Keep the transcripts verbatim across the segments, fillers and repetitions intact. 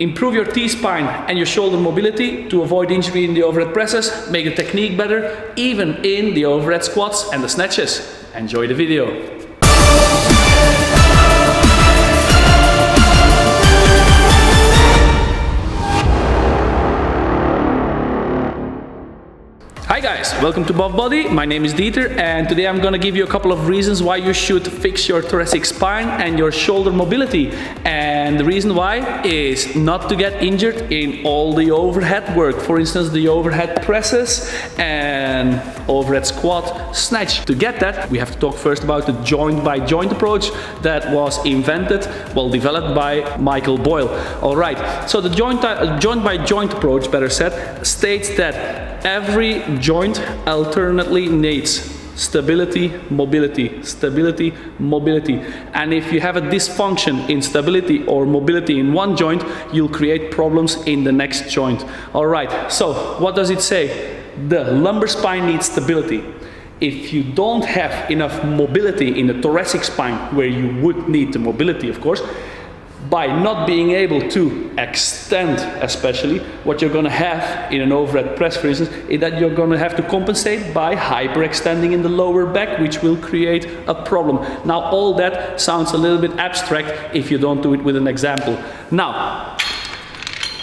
Improve your T-spine and your shoulder mobility to avoid injury in the overhead presses, make your technique better, even in the overhead squats and the snatches. Enjoy the video. Hi guys, welcome to Buff Body. My name is Dieter and today I'm gonna give you a couple of reasons why you should fix your thoracic spine and your shoulder mobility. And the reason why is not to get injured in all the overhead work. For instance, the overhead presses and overhead squat, snatch. To get that, we have to talk first about the joint by joint approach that was invented, well, developed by Michael Boyle. All right, so the joint, uh, joint by joint approach, better said, states that every joint alternately needs stability, mobility, stability, mobility. And if you have a dysfunction in stability or mobility in one joint, you'll create problems in the next joint. All right, so what does it say? The lumbar spine needs stability. If you don't have enough mobility in the thoracic spine, where you would need the mobility, of course, by not being able to extend, especially, what you're going to have in an overhead press, for instance, is that you're going to have to compensate by hyperextending in the lower back, which will create a problem. Now, all that sounds a little bit abstract if you don't do it with an example. Now,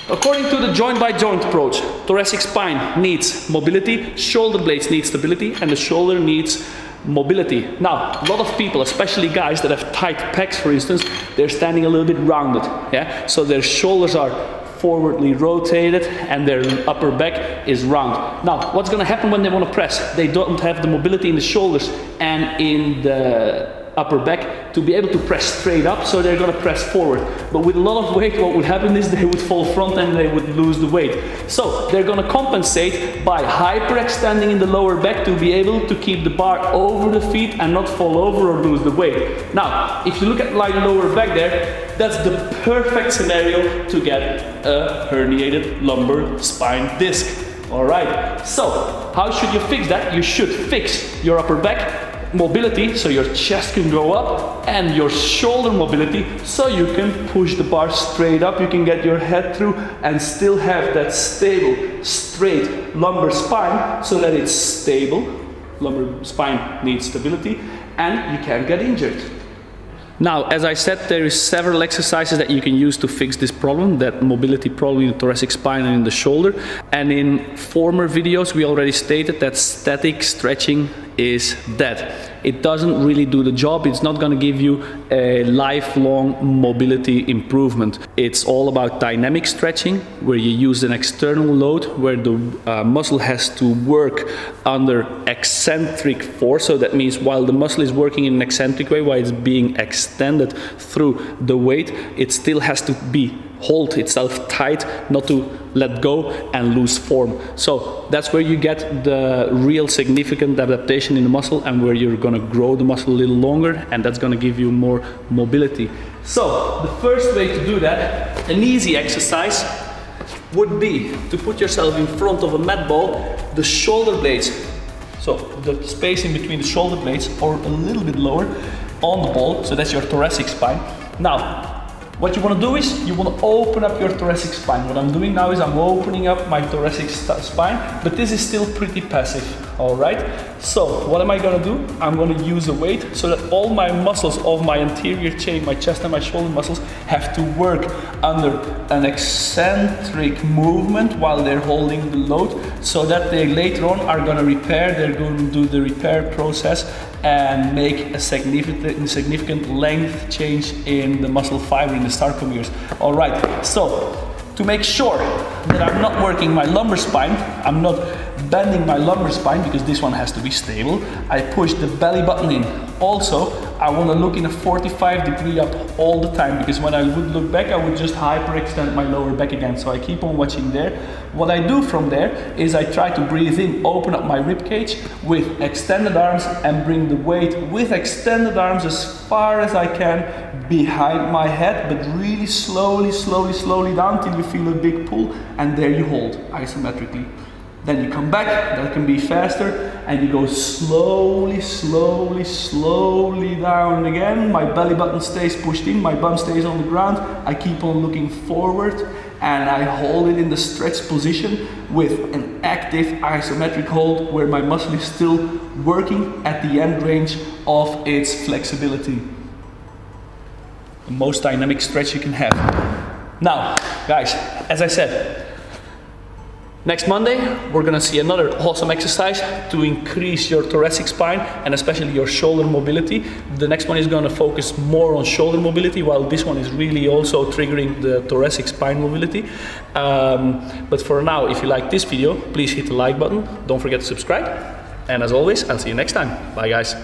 according to the joint by joint approach, thoracic spine needs mobility, shoulder blades need stability, and the shoulder needs mobility. Now, a lot of people, especially guys that have tight pecs, for instance, they're standing a little bit rounded, yeah? So their shoulders are forwardly rotated and their upper back is round. Now, what's gonna happen when they wanna press? They don't have the mobility in the shoulders and in the upper back to be able to press straight up, so they're gonna press forward. But with a lot of weight, what would happen is they would fall front and they would lose the weight. So they're gonna compensate by hyperextending in the lower back to be able to keep the bar over the feet and not fall over or lose the weight. Now, if you look at like lower back there, that's the perfect scenario to get a herniated lumbar spine disc. All right, so how should you fix that? You should fix your upper back mobility, so your chest can go up, and your shoulder mobility, so you can push the bar straight up, you can get your head through and still have that stable, straight lumbar spine, so that it's stable. Lumbar spine needs stability, and you can't get injured. Now, as I said, there is several exercises that you can use to fix this problem, that mobility problem in the thoracic spine and in the shoulder. And in former videos, we already stated that static stretching is dead. It doesn't really do the job. It's not going to give you a lifelong mobility improvement. It's all about dynamic stretching, where you use an external load, where the uh, muscle has to work under eccentric force. So that means while the muscle is working in an eccentric way, while it's being extended through the weight, it still has to be hold itself tight, not to let go and lose form. So that's where you get the real significant adaptation in the muscle and where you're gonna grow the muscle a little longer, and that's gonna give you more mobility. So the first way to do that, an easy exercise, would be to put yourself in front of a mat ball, the shoulder blades, so the space in between the shoulder blades or a little bit lower on the ball, so that's your thoracic spine. Now, what you want to do is, you want to open up your thoracic spine. What I'm doing now is I'm opening up my thoracic spine, but this is still pretty passive, all right? So, what am I going to do? I'm going to use a weight so that all my muscles of my anterior chain, my chest and my shoulder muscles, have to work under an eccentric movement while they're holding the load, so that they later on are going to repair, they're going to do the repair process and make a significant, significant length change in the muscle fiber, in the sarcomeres. All right, so to make sure that I'm not working my lumbar spine, I'm not bending my lumbar spine because this one has to be stable, I push the belly button in. Also, I want to look in a forty-five degree up all the time, because when I would look back, I would just hyperextend my lower back again. So I keep on watching there. What I do from there is I try to breathe in, open up my rib cage with extended arms and bring the weight with extended arms as far as I can behind my head, but really slowly, slowly, slowly down till you feel a big pull, and there you hold isometrically. Then you come back, that can be faster, and you go slowly, slowly, slowly down again. My belly button stays pushed in, my bum stays on the ground. I keep on looking forward and I hold it in the stretch position with an active isometric hold where my muscle is still working at the end range of its flexibility. The most dynamic stretch you can have. Now, guys, as I said, next Monday, we're gonna see another awesome exercise to increase your thoracic spine and especially your shoulder mobility. The next one is gonna focus more on shoulder mobility, while this one is really also triggering the thoracic spine mobility. Um, but for now, if you like this video, please hit the like button. Don't forget to subscribe. And as always, I'll see you next time. Bye, guys.